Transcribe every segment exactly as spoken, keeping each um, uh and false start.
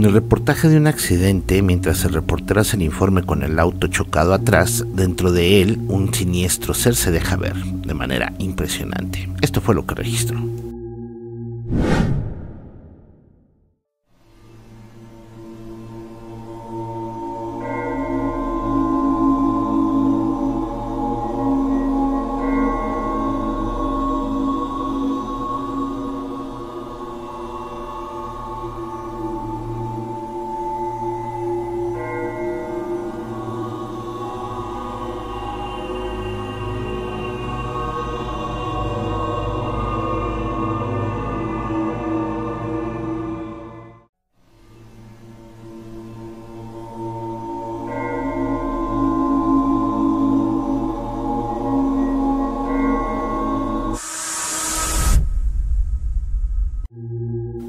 En el reportaje de un accidente, mientras el reportero hace el informe con el auto chocado atrás, dentro de él un siniestro ser se deja ver de manera impresionante. Esto fue lo que registró.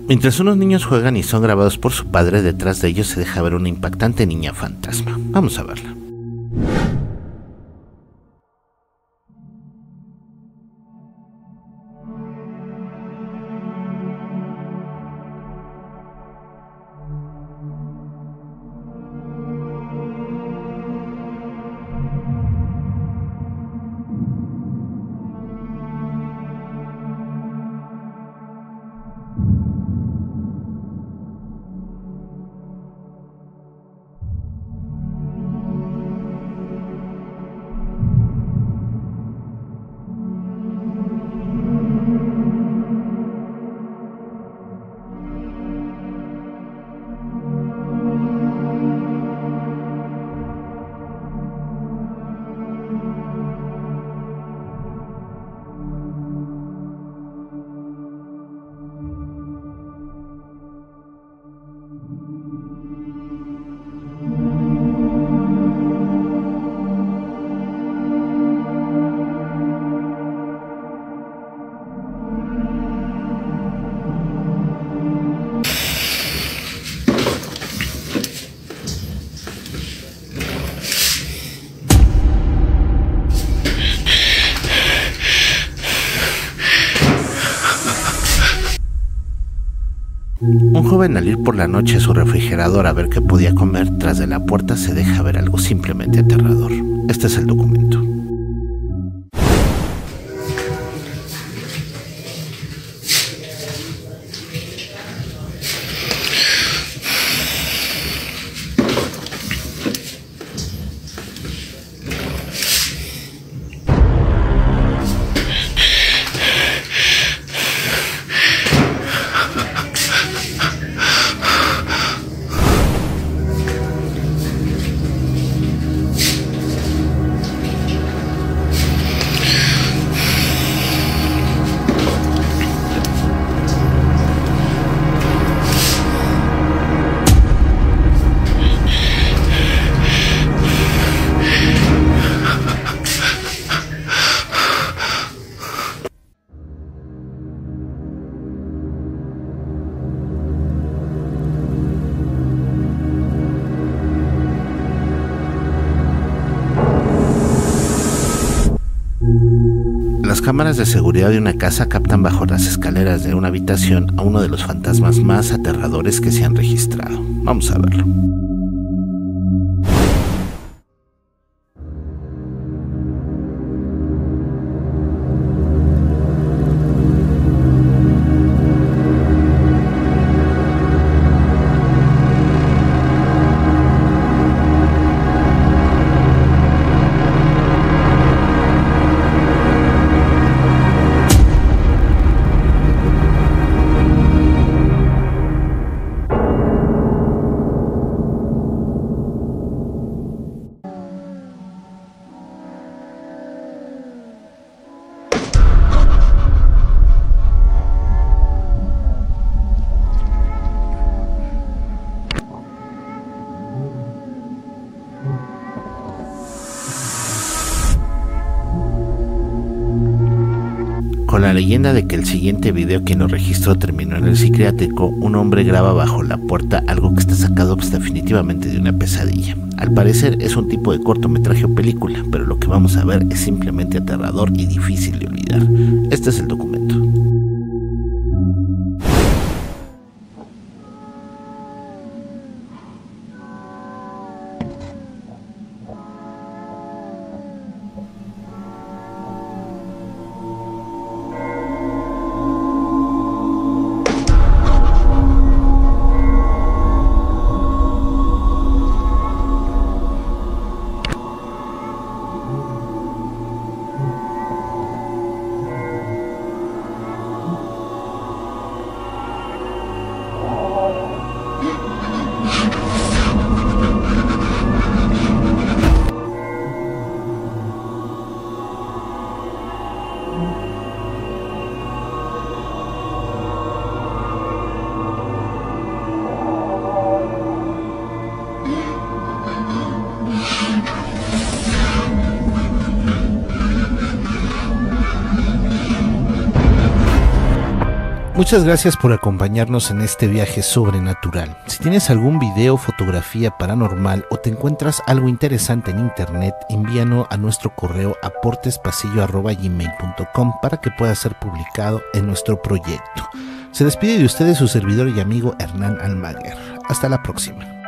Mientras unos niños juegan y son grabados por su padre, detrás de ellos se deja ver una impactante niña fantasma. Vamos a verla. Un joven al ir por la noche a su refrigerador a ver qué podía comer, tras de la puerta se deja ver algo simplemente aterrador. Este es el documento. Las cámaras de seguridad de una casa captan bajo las escaleras de una habitación a uno de los fantasmas más aterradores que se han registrado. Vamos a verlo. Con la leyenda de que el siguiente video quien lo registró terminó en el psiquiátrico, un hombre graba bajo la puerta algo que está sacado pues, definitivamente de una pesadilla. Al parecer es un tipo de cortometraje o película, pero lo que vamos a ver es simplemente aterrador y difícil de olvidar. Este es el documento. Muchas gracias por acompañarnos en este viaje sobrenatural. Si tienes algún video, fotografía paranormal o te encuentras algo interesante en internet, envíanos a nuestro correo aportes pasillo arroba gmail punto com para que pueda ser publicado en nuestro proyecto. Se despide de ustedes su servidor y amigo Hernán Almaguer. Hasta la próxima.